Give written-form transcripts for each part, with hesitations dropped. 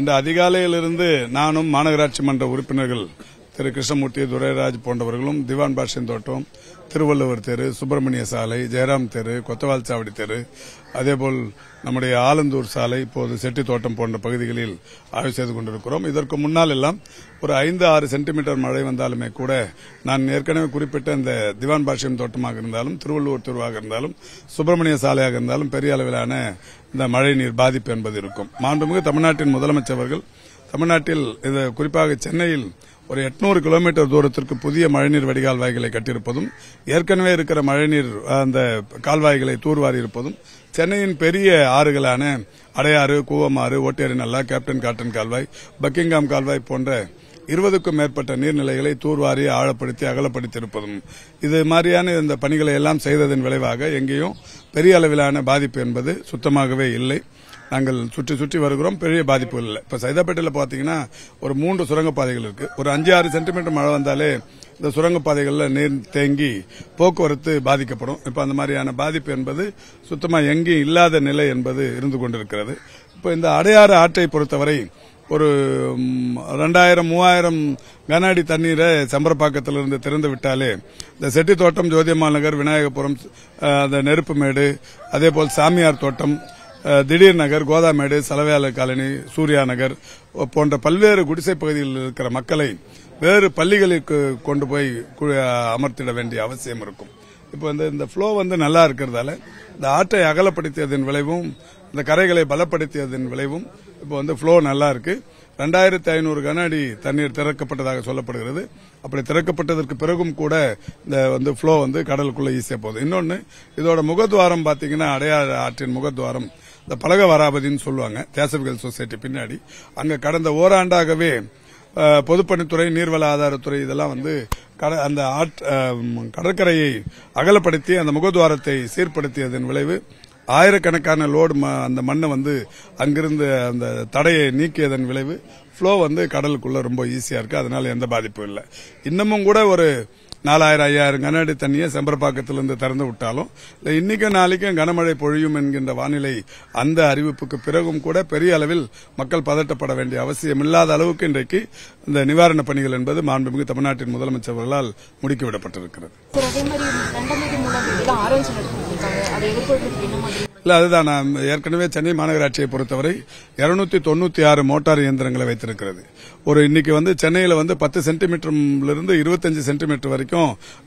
இந்த அதிகாலையிலிருந்து நானும் மாநகராட்சி மன்ற உறுப்பினர்கள் திரு கிருஷ்ணமூர்த்தி, துரைராஜ் போன்றவர்களும் திவான் பாஷின் தோட்டம், திருவள்ளுவர் தெரு, சுப்பிரமணிய சாலை, ஜெயராம் தெரு, கொத்தவால் சாவடி தெரு, அதேபோல் நம்முடைய ஆலந்தூர் சாலை, இப்போது செட்டி தோட்டம் போன்ற பகுதிகளில் ஆய்வு செய்து கொண்டிருக்கிறோம். இதற்கு முன்னால் எல்லாம் ஒரு 5-6 சென்டிமீட்டர் மழை வந்தாலுமே கூட, நான் ஏற்கனவே குறிப்பிட்ட இந்த திவான் பாஷியம் தோட்டமாக இருந்தாலும், திருவள்ளுவர் தெருவாக இருந்தாலும், சுப்பிரமணிய சாலையாக இருந்தாலும் பெரிய அளவிலான இந்த மழை நீர் பாதிப்பு என்பது இருக்கும். மாண்புமிகு தமிழ்நாட்டின் முதலமைச்சர்கள் தமிழ்நாட்டில், இது குறிப்பாக சென்னையில், ஒரு 800 கிலோமீட்டர் தூரத்திற்கு புதிய மழைநீர் வடிகால் வாய்களை கட்டியிருப்பதும், ஏற்கனவே இருக்கிற மழைநீர் அந்த கால்வாய்களை தூர்வாரி இருப்பதும், சென்னையின் பெரிய ஆறுகளான அடையாறு, கூவமாறு, ஓட்டேரி நல்லா, கேப்டன் காட்டன் கால்வாய், பக்கிங்காம் கால்வாய் போன்ற 20க்கும் மேற்பட்ட நீர்நிலைகளை தூர்வாரி ஆழப்படுத்தி அகலப்படுத்தியிருப்பதும், இது மாதிரியான இந்த பணிகளை எல்லாம் செய்ததன் விளைவாக எங்கேயும் பெரிய அளவிலான பாதிப்பு என்பது சுத்தமாகவே இல்லை. நாங்கள் சுற்றி சுற்றி வருகிறோம், பெரிய பாதிப்புகள் இல்லை. இப்ப சைதாப்பேட்டையில் பாத்தீங்கன்னா ஒரு 3 சுரங்கப்பாதைகள் இருக்கு. ஒரு 5-6 சென்டிமீட்டர் மழை வந்தாலே இந்த சுரங்கப்பாதைகளில் நீர் தேங்கி போக்குவரத்து பாதிக்கப்படும். இப்ப அந்த மாதிரியான பாதிப்பு என்பது சுத்தமா எங்கேயும் இல்லாத நிலை என்பது இருந்து கொண்டிருக்கிறது. இப்ப இந்த அடையாறு ஆற்றை பொறுத்தவரை ஒரு 2000-3000 கன அடி தண்ணீரை சம்பரப்பாக்கத்திலிருந்து திறந்து விட்டாலே இந்த செட்டி தோட்டம், ஜோதியம்மாள் நகர், விநாயகபுரம், அந்த நெருப்புமேடு, அதேபோல் சாமியார் தோட்டம், திடீர் நகர், கோதாமேடு, சலவையாளர் காலனி, சூர்யா நகர் போன்ற பல்வேறு குடிசை பகுதிகளில் இருக்கிற மக்களை வேறு பள்ளிகளுக்கு கொண்டு போய் அமர்த்திட வேண்டிய அவசியம் இருக்கும். இப்போ இந்த ஃப்ளோ நல்லா இருக்கிறதால இந்த ஆற்றை அகலப்படுத்தியதன் விளைவும் இந்த கரைகளை பலப்படுத்தியதன் விளைவும் இப்போ ஃப்ளோ நல்லா இருக்கு. 2500 கன அடி தண்ணீர் திறக்கப்பட்டதாக சொல்லப்படுகிறது. அப்படி திறக்கப்பட்டதற்கு பிறகும் கூட இந்த ஃப்ளோ கடலுக்குள்ள ஈஸியா போகுது. இன்னொன்று, இதோட முகத்வாரம் பாத்தீங்கன்னா அடையாறு ஆற்றின் முகத்வாரம் இந்த பழக வராபதின்னு சொல்லுவாங்க, தேசவிகல் சொசைட்டி பின்னாடி. அங்க கடந்த ஓராண்டாகவே பொதுப்பணித்துறை, நீர்வள ஆதாரத்துறை இதெல்லாம் அந்த கடற்கரையை அகலப்படுத்தி அந்த முகத்வாரத்தை சீர்படுத்தியதன் விளைவு ஆயிரக்கணக்கான லோடு அந்த மண்ணை அங்கிருந்து அந்த தடையை நீக்கியதன் விளைவு ஃப்ளோ கடலுக்குள்ள ரொம்ப ஈஸியா இருக்கு. அதனால எந்த பாதிப்பும் இல்லை. இன்னமும் கூட ஒரு 4000-5000 கன அடி தண்ணியை செம்பரப்பாக்கத்திலிருந்து திறந்து விட்டாலும் இன்னைக்கும் நாளைக்கும் கனமழை பொழியும் என்கின்ற வானிலை அந்த அறிவிப்புக்கு பிறகும் கூட பெரிய அளவில் மக்கள் பதட்டப்பட வேண்டிய அவசியம் இல்லாத அளவுக்கு இன்றைக்கு இந்த நிவாரணப் பணிகள் என்பது மாண்புமிகு தமிழ்நாட்டின் முதலமைச்சர்களால் முடுக்கிவிடப்பட்டிருக்கிறது. இல்ல, அதுதான் நான் ஏற்கனவே சென்னை மாநகராட்சியை பொறுத்தவரை 296 மோட்டார் இயந்திரங்களை வைத்திருக்கிறது. ஒரு இன்னைக்கு சென்னையில 10 சென்டிமீட்டரிலிருந்து 25 சென்டிமீட்டர் வரைக்கும்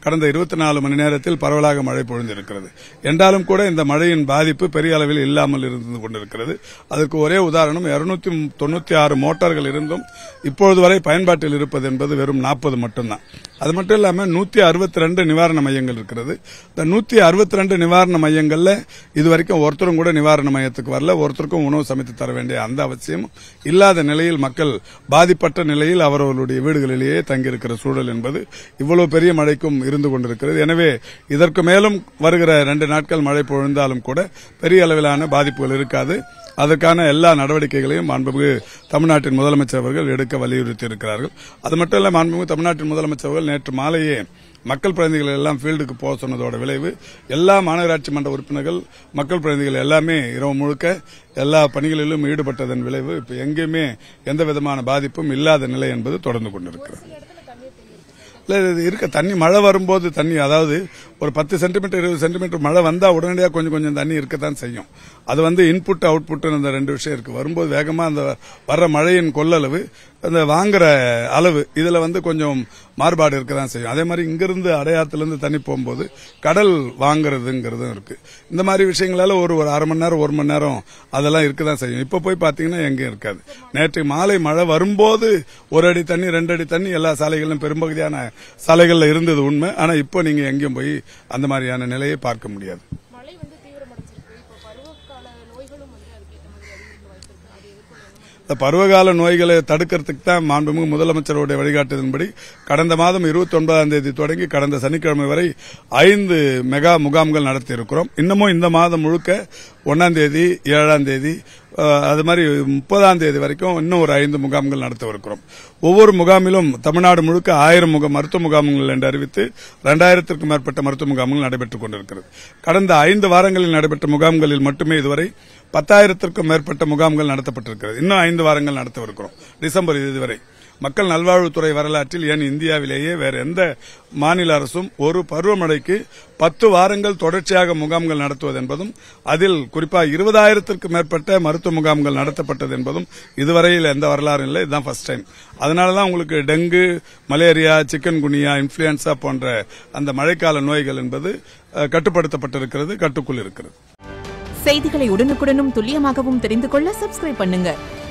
கடந்த 24 மணி நேரத்தில் பரவலாக மழை பொழிந்திருக்கிறது. என்றாலும் கூட இந்த மழையின் பாதிப்பு பெரிய அளவில் இல்லாமல் இருந்து கொண்டிருக்கிறது. அதற்கு ஒரே உதாரணம், 296 மோட்டார்கள் இருந்தும் இப்பொழுது வரை பயன்பாட்டில் இருப்பது என்பது வெறும் 40 மட்டும்தான். அது மட்டும் இல்லாமல் 162 நிவாரண மையங்கள் இருக்கிறது. இந்த 162 நிவாரண மையங்கள்ல இதுவரைக்கும் ஒருத்தரும் கூட நிவாரண மையத்துக்கு வரல. ஒருத்தருக்கும் உணவு சமைத்து தர வேண்டிய அந்த அவசியம் இல்லாத நிலையில் மக்கள் பாதிப்பட்ட நிலையில் அவர்களுடைய வீடுகளிலேயே தங்கியிருக்கிற சூழல் என்பது இவ்வளவு பெரிய மழைக்கும் இருந்து கொண்டிருக்கிறது. எனவே இதற்கு மேலும் வருகிற 2 நாட்கள் மழை பொழிந்தாலும் கூட பெரிய அளவிலான பாதிப்புகள் இருக்காது. அதற்கான எல்லா நடவடிக்கைகளையும் மாண்புமிகு தமிழ்நாட்டின் முதலமைச்சர் அவர்கள் எடுக்க வலியுறுத்தி இருக்கிறார்கள். அது மட்டும் இல்ல, மாண்புமிகு தமிழ்நாட்டின் முதலமைச்சர் அவர்கள் நேற்று மாலையே மக்கள் பிரதிநிதிகள் எல்லாம் ஃபீல்டுக்கு போக சொன்னதோட விளைவு எல்லா மாநகராட்சி மன்ற உறுப்பினர்கள், மக்கள் பிரதிநிதிகள் எல்லாமே இரவு முழுக்க எல்லா பணிகளிலும் ஈடுபட்டதன் விளைவு இப்ப எங்கேயுமே எந்த விதமான பாதிப்பும் இல்லாத நிலை என்பது தொடர்ந்து கொண்டிருக்கிறது. இருக்க தண்ணி மழை வரும்போது தண்ணி, அதாவது ஒரு 10 சென்டிமீட்டர் 20 சென்டிமீட்டர் மழை வந்தா உடனடியாக கொஞ்சம் கொஞ்சம் தண்ணி இருக்கத்தான் செய்யும். அது இன்புட் அவுட்புட் அந்த 2 விஷயம் இருக்கு. வரும்போது வேகமா அந்த வர்ற மழையின் கொள்ளளவு, அந்த வாங்குற அளவு, இதுல கொஞ்சம் மாறுபாடு இருக்கதான் செய்யும். அதே மாதிரி இங்கிருந்து அடையாத்திலிருந்து தண்ணி போகும்போது கடல் வாங்குறதுங்கிறதும் இருக்கு. இந்த மாதிரி விஷயங்களால ஒரு 1/2 மணி நேரம் 1 மணி நேரம் அதெல்லாம் இருக்கதான் செய்யும். இப்ப போய் பாத்தீங்கன்னா எங்கேயும் இருக்காது. நேற்று மாலை மழை வரும்போது 1 அடி தண்ணி 2 அடி தண்ணி எல்லா சாலைகளிலும், பெரும்பகுதியான சாலைகள்ல இருந்தது உண்மை. ஆனா இப்போ நீங்க எங்கேயும் போய் அந்த மாதிரியான நிலையை பார்க்க முடியாது. இந்த பருவகால நோய்களை தடுக்கிறதுக்கு தான் மாண்புமிகு முதலமைச்சருடைய வழிகாட்டுதலின்படி கடந்த மாதம் 29ஆம் தேதி தொடங்கி கடந்த சனிக்கிழமை வரை 5 மெகா முகாம்கள் நடத்தியிருக்கிறோம். இன்னமும் இந்த மாதம் முழுக்க 1ஆம் தேதி, 7ஆம் தேதி, அது மாதிரி 30ஆம் தேதி வரைக்கும் இன்னும் ஒரு 5 முகாம்கள் நடத்தவிருக்கிறோம். ஒவ்வொரு முகாமிலும் தமிழ்நாடு முழுக்க 1000 மருத்துவ முகாம்கள் என்று அறிவித்து 2000க்கும் மேற்பட்ட மருத்துவ முகாம்கள் நடைபெற்றுக் கொண்டிருக்கிறது. கடந்த 5 வாரங்களில் நடைபெற்ற முகாம்களில் மட்டுமே இதுவரை 10,000-க்கும் மேற்பட்ட முகாம்கள் நடத்தப்பட்டிருக்கிறது. இன்னும் 5 வாரங்கள் நடத்தவிருக்கிறோம் டிசம்பர் இதுவரை. மக்கள் நல்வாழ்வுத்துறை வரலாற்றில் ஏன் இந்தியாவிலேயே வேறு எந்த மாநில அரசும் ஒரு பருவமழைக்கு 10 வாரங்கள் தொடர்ச்சியாக முகாம்கள் நடத்துவது என்பதும், அதில் குறிப்பாக 20,000-க்கும் மேற்பட்ட மருத்துவ முகாம்கள் நடத்தப்பட்டது என்பதும் இதுவரையில் எந்த வரலாறும் இல்லை. இதுதான் ஃபர்ஸ்ட் டைம். அதனாலதான் உங்களுக்கு டெங்கு, மலேரியா, சிக்கன்குனியா, இன்ஃபுளுன்சா போன்ற அந்த மழைக்கால நோய்கள் என்பது கட்டுப்படுத்தப்பட்டிருக்கிறது, கட்டுக்குள் இருக்கிறது. செய்திகளை உடனுக்குடனும் துல்லியமாகவும் தெரிந்து கொள்ள சப்ஸ்கிரைப் பண்ணுங்க.